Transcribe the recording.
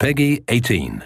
PEGI 18.